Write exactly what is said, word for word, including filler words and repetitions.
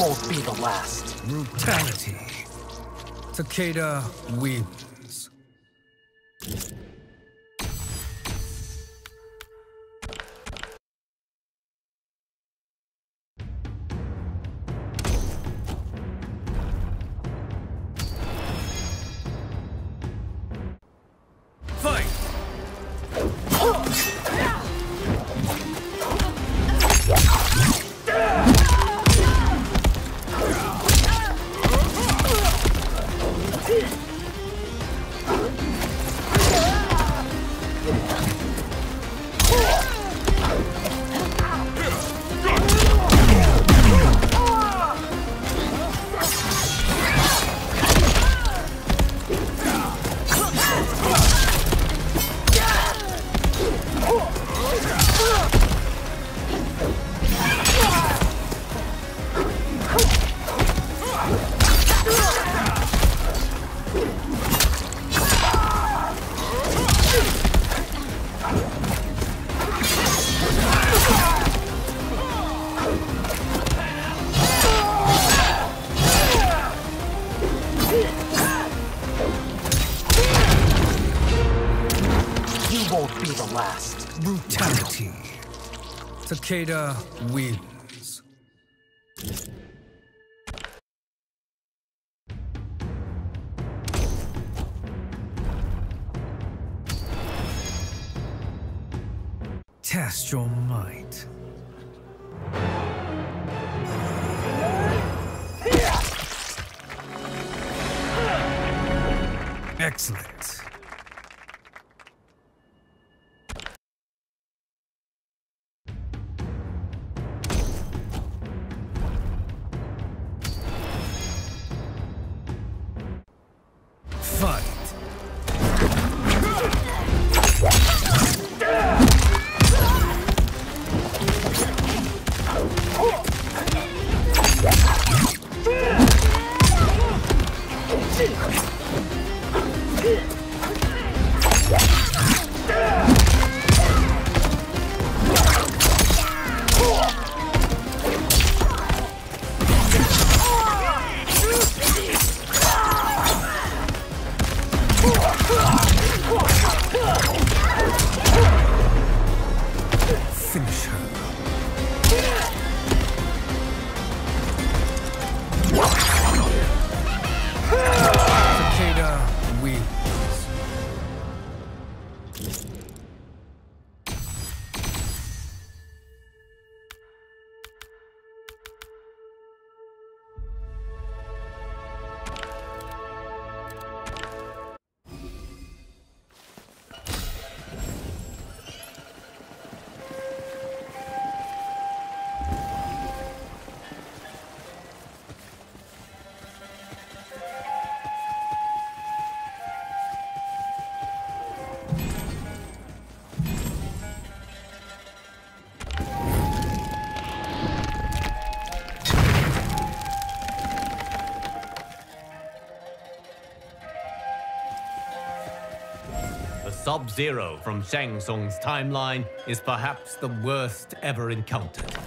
won't be the last. Brutality. Takeda wins. Brutality. Takeda wins. Test your might. Excellent. Sub-Zero from Shang Tsung's timeline is perhaps the worst ever encountered.